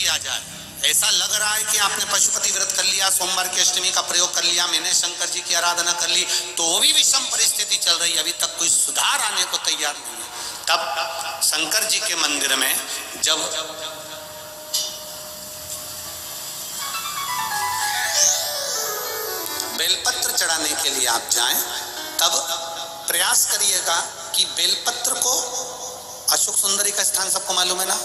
किया जाए। ऐसा लग रहा है कि आपने पशुपति व्रत कर लिया, सोमवार की अष्टमी का प्रयोग कर लिया, मैंने शंकर जी की आराधना कर ली, तो भी विषम परिस्थिति चल रही, अभी तक कोई सुधार आने को तैयार नहीं है। तब शंकर जी के मंदिर में जब बेलपत्र चढ़ाने के लिए आप जाएं, तब प्रयास करिएगा कि बेलपत्र को, अशोक सुंदरी का स्थान सबको मालूम है ना,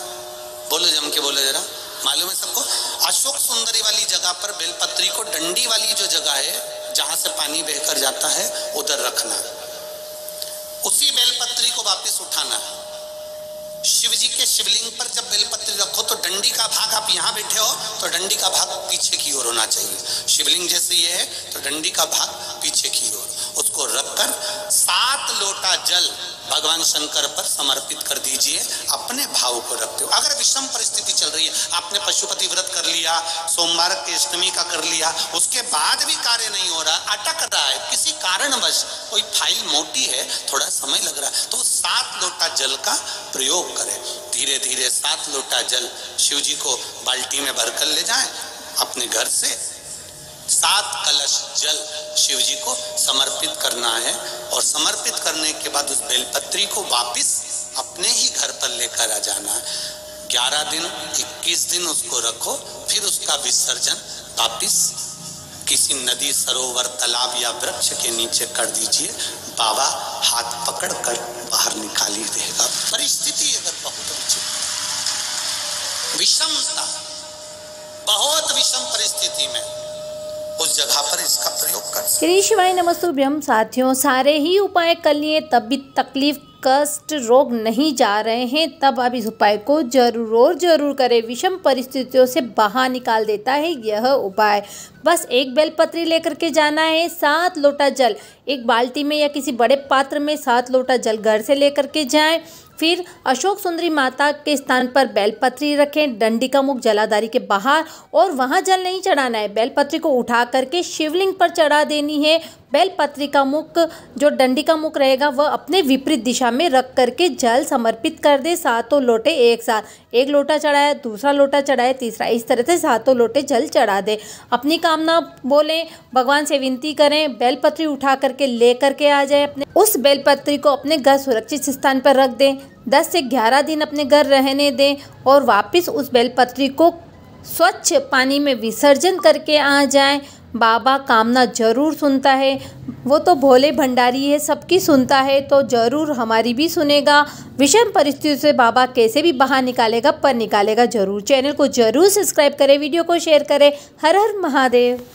बोलो जम के बोलो जरा, मालूम है सबको? अशोक सुंदरी वाली जगह पर बेलपत्री को डंडी वाली जो जगह है जहां से पानी बहकर जाता है उधर रखना, उसी बेलपत्री को वापस उठाना। शिव जी के शिवलिंग पर जब बेलपत्री रखो तो डंडी का भाग, आप यहाँ बैठे हो तो डंडी का भाग पीछे की ओर होना चाहिए, शिवलिंग जैसे ये है तो डंडी का भाग पीछे की ओर, उसको रखकर 7 लोटा जल भगवान शंकर पर समर्पित कर दीजिए, अपने भाव को रखते हो। अगर विषम परिस्थिति चल रही है, आपने पशुपति व्रत कर लिया, सोमवार की अष्टमी का कर लिया, उसके बाद भी कार्य नहीं हो रहा, अटक रहा है किसी कारणवश, कोई फाइल मोटी है, थोड़ा समय लग रहा है, तो 7 लोटा जल का प्रयोग करें। धीरे धीरे 7 लोटा जल शिव जी को बाल्टी में भर कर ले जाए अपने घर से। 7 कलश जल शिव जी को समर्पित करना है और समर्पित करने के बाद उस बेलपत्री को वापस अपने ही घर पर लेकर आ जाना है। 11 दिन 21 दिन उसको रखो, फिर उसका विसर्जन वापस किसी नदी, सरोवर, तालाब या वृक्ष के नीचे कर दीजिए। बाबा हाथ पकड़ कर बाहर निकाली देगा। परिस्थिति अगर बहुत अच्छी, विषमता, बहुत विषम परिस्थिति में उस जगह पर इसका प्रयोग कर। श्री शिवाय नमस्तुभ्यम। साथियों, सारे ही उपाय कर लिए तब भी तकलीफ, कष्ट, रोग नहीं जा रहे हैं, तब आप इस उपाय को जरूर और जरूर करें। विषम परिस्थितियों से बाहर निकाल देता है यह उपाय। बस 1 बेलपत्री लेकर के जाना है, 7 लोटा जल, एक बाल्टी में या किसी बड़े पात्र में 7 लोटा जल घर से लेकर के जाएं। फिर अशोक सुंदरी माता के स्थान पर बेलपत्री रखें, डंडी का मुख जलाधारी के बाहर, और वहाँ जल नहीं चढ़ाना है, बेलपत्री को उठा करके शिवलिंग पर चढ़ा देनी है। बेलपत्री का मुख, जो डंडी का मुख रहेगा, वह अपने विपरीत दिशा में रख करके जल समर्पित कर दे। 7 लोटे एक साथ, 1 लोटा चढ़ाया, दूसरा लोटा चढ़ाया, तीसरा, इस तरह से 7 लोटे जल चढ़ा दे। अपनी कामना बोलें, भगवान से विनती करें, बेलपत्री उठा करके ले करके आ जाए अपने, उस बेलपत्री को अपने घर सुरक्षित स्थान पर रख दें। 10 से 11 दिन अपने घर रहने दें और वापस उस बेलपत्री को स्वच्छ पानी में विसर्जन करके आ जाएं। बाबा कामना जरूर सुनता है, वो तो भोले भंडारी है, सबकी सुनता है, तो ज़रूर हमारी भी सुनेगा। विषम परिस्थितियों से बाबा कैसे भी बाहर निकालेगा, पर निकालेगा ज़रूर। चैनल को ज़रूर सब्सक्राइब करें, वीडियो को शेयर करें। हर हर महादेव।